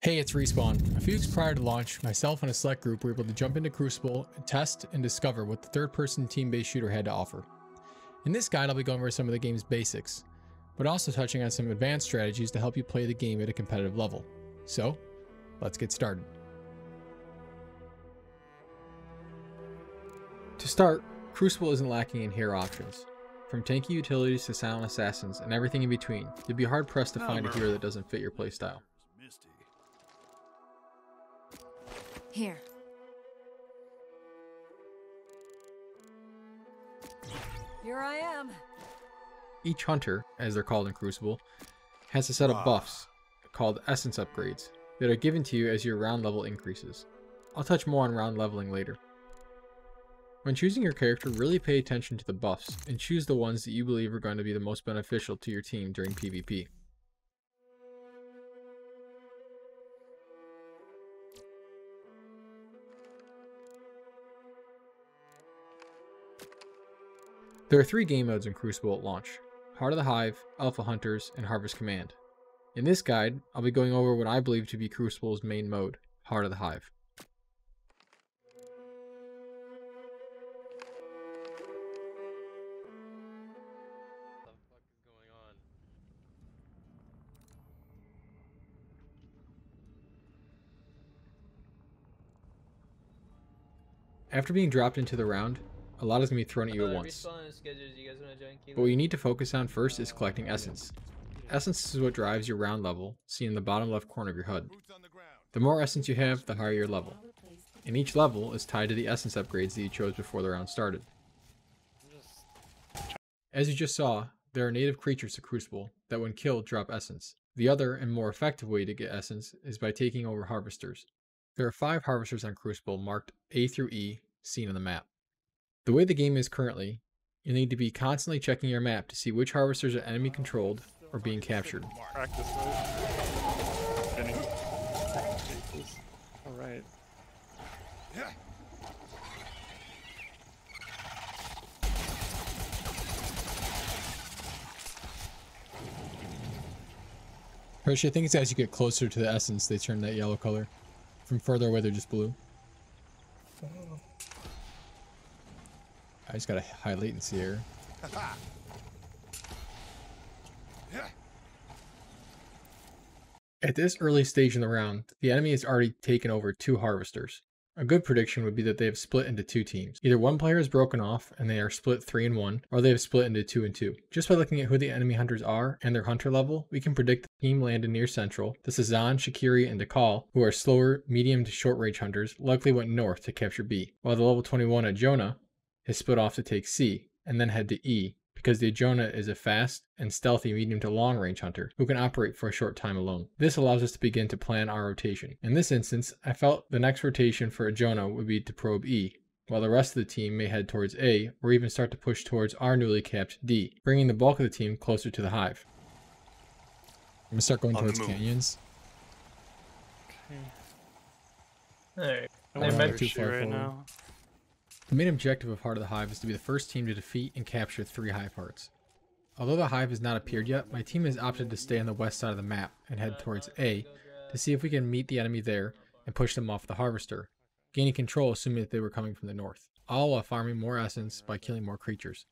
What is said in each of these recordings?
Hey, it's Respawn. A few weeks prior to launch, myself and a select group were able to jump into Crucible, test, and discover what the third-person team-based shooter had to offer. In this guide, I'll be going over some of the game's basics, but also touching on some advanced strategies to help you play the game at a competitive level. So, let's get started. To start, Crucible isn't lacking in hero options. From tanky utilities to silent assassins and everything in between, you'd be hard-pressed to find a hero that doesn't fit your playstyle. Here. Here I am. Each hunter, as they're called in Crucible, has a set of buffs, called essence upgrades, that are given to you as your round level increases. I'll touch more on round leveling later. When choosing your character, really pay attention to the buffs, and choose the ones that you believe are going to be the most beneficial to your team during PvP. There are three game modes in Crucible at launch: Heart of the Hive, Alpha Hunters, and Harvest Command. In this guide, I'll be going over what I believe to be Crucible's main mode, Heart of the Hive. After being dropped into the round, a lot is going to be thrown at you at once, but what you need to focus on first is collecting essence. Essence is what drives your round level, seen in the bottom left corner of your HUD. The more essence you have, the higher your level, and each level is tied to the essence upgrades that you chose before the round started. As you just saw, there are native creatures to Crucible that when killed drop essence. The other and more effective way to get essence is by taking over harvesters. There are 5 harvesters on Crucible marked A through E, seen on the map. The way the game is currently, you need to be constantly checking your map to see which harvesters are enemy controlled or being captured. All right. Hershey, I think it's as you get closer to the essence they turn that yellow color. From further away, they're just blue. I just got a high latency error. At this early stage in the round, the enemy has already taken over 2 harvesters. A good prediction would be that they have split into 2 teams. Either one player is broken off and they are split 3 and 1, or they have split into 2 and 2. Just by looking at who the enemy hunters are and their hunter level, we can predict the team landed near Central. The Sazan, Shakirri, and Dakal, who are slower, medium to short range hunters, likely went north to capture B, while the level 21 Ajonah has split off to take C, and then head to E, because the Ajonah is a fast and stealthy medium to long range hunter who can operate for a short time alone. This allows us to begin to plan our rotation. In this instance, I felt the next rotation for Ajonah would be to probe E, while the rest of the team may head towards A, or even start to push towards our newly capped D, bringing the bulk of the team closer to the hive. I'm going to start going towards canyons. Okay. All right. I'm too far right now. The main objective of Heart of the Hive is to be the first team to defeat and capture 3 hive hearts. Although the hive has not appeared yet, my team has opted to stay on the west side of the map and head towards A to see if we can meet the enemy there and push them off the harvester, gaining control assuming that they were coming from the north, all while farming more essence by killing more creatures.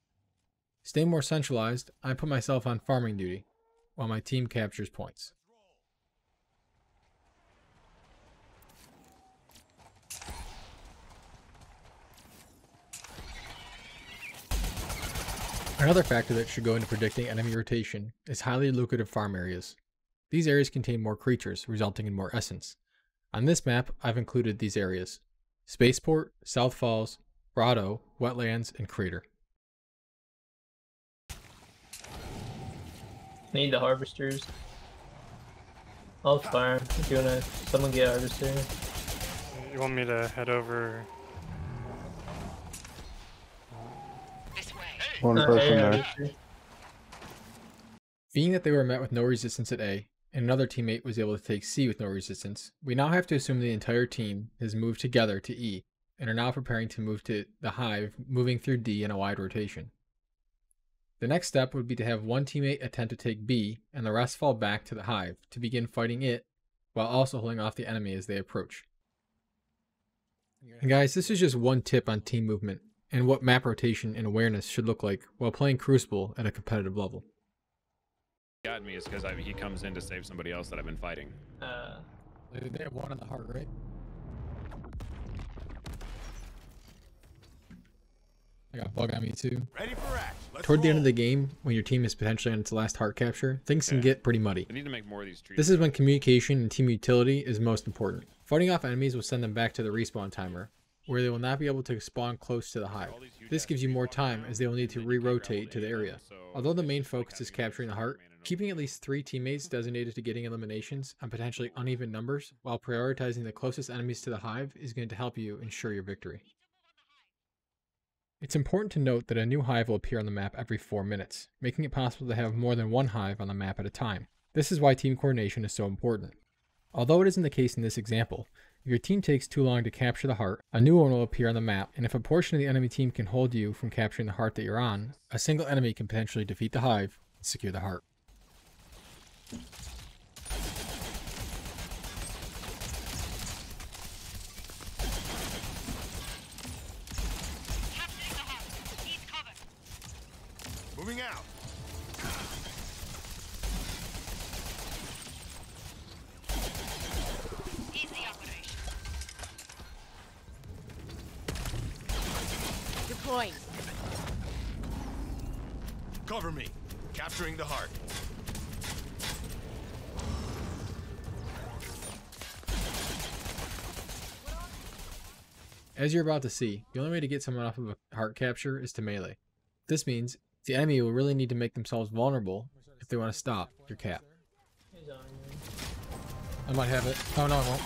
Staying more centralized, I put myself on farming duty, while my team captures points. Another factor that should go into predicting enemy rotation is highly lucrative farm areas. These areas contain more creatures, resulting in more essence. On this map, I've included these areas: Spaceport, South Falls, Grotto, Wetlands, and Crater. Need the harvesters. I'll farm if you wanna. Someone get a harvester. You want me to head over? One person there. Being that they were met with no resistance at A, and another teammate was able to take C with no resistance, we now have to assume the entire team has moved together to E, and are now preparing to move to the hive, moving through D in a wide rotation. The next step would be to have one teammate attempt to take B, and the rest fall back to the hive to begin fighting it, while also holding off the enemy as they approach. And guys, this is just one tip on team movement, and what map rotation and awareness should look like while playing Crucible at a competitive level. Got me is because he comes in to save somebody else that I've been fighting. They have one in the heart, right? I got bug on me too. Ready for action. Toward the end of the game, when your team is potentially on its last heart capture, things can get pretty muddy. I need to make more of these trees. This is when communication and team utility is most important. Fighting off enemies will send them back to the respawn timer, where they will not be able to spawn close to the hive. This gives you more time as they will need to re-rotate to the area. Although the main focus is capturing the heart, keeping at least 3 teammates designated to getting eliminations on potentially uneven numbers while prioritizing the closest enemies to the hive is going to help you ensure your victory. It's important to note that a new hive will appear on the map every 4 minutes, making it possible to have more than one hive on the map at a time. This is why team coordination is so important. Although it isn't the case in this example, if your team takes too long to capture the heart, a new one will appear on the map, and if a portion of the enemy team can hold you from capturing the heart that you're on, a single enemy can potentially defeat the hive and secure the heart. Moving out. Easy operation. Deploying. Cover me. Capturing the heart. As you're about to see, the only way to get someone off of a heart capture is to melee. This means the enemy will really need to make themselves vulnerable if they want to stop your cap. I might have it. Oh no, I won't.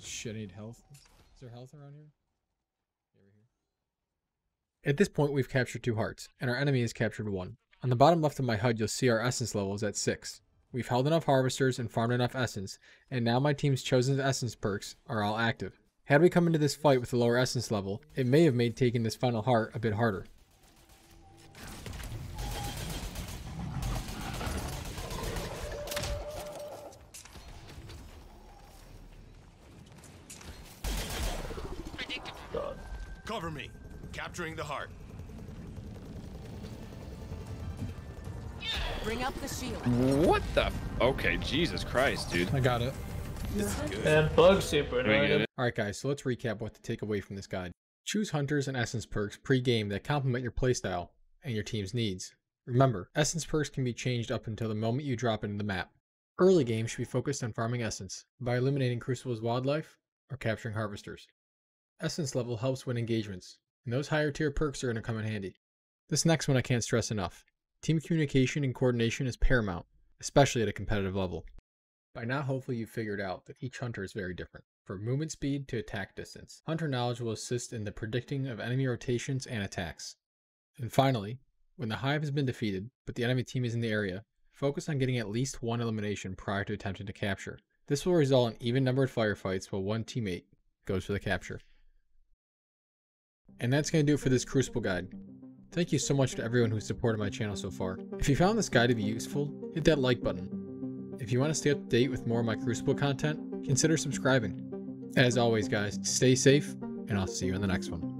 Shit, I need health. Is there health around here? At this point, we've captured 2 hearts, and our enemy has captured 1. On the bottom left of my HUD, you'll see our essence level is at 6. We've held enough harvesters and farmed enough essence, and now my team's chosen essence perks are all active. Had we come into this fight with a lower essence level, it may have made taking this final heart a bit harder. God. Cover me. Capturing the heart. Bring up the shield. What the? Okay, Jesus Christ, dude. I got it. And bug super annoying. Alright guys, so let's recap what to take away from this guide. Choose hunters and essence perks pre-game that complement your playstyle and your team's needs. Remember, essence perks can be changed up until the moment you drop into the map. Early game should be focused on farming essence by eliminating Crucible's wildlife or capturing harvesters. Essence level helps win engagements, and those higher tier perks are going to come in handy. This next one I can't stress enough. Team communication and coordination is paramount, especially at a competitive level. By now, hopefully you've figured out that each hunter is very different, from movement speed to attack distance. Hunter knowledge will assist in the predicting of enemy rotations and attacks. And finally, when the hive has been defeated, but the enemy team is in the area, focus on getting at least one elimination prior to attempting to capture. This will result in even-numbered firefights while one teammate goes for the capture. And that's going to do it for this Crucible guide. Thank you so much to everyone who supported my channel so far. If you found this guide to be useful, hit that like button. If you want to stay up to date with more of my Crucible content, consider subscribing. As always guys, stay safe, and I'll see you in the next one.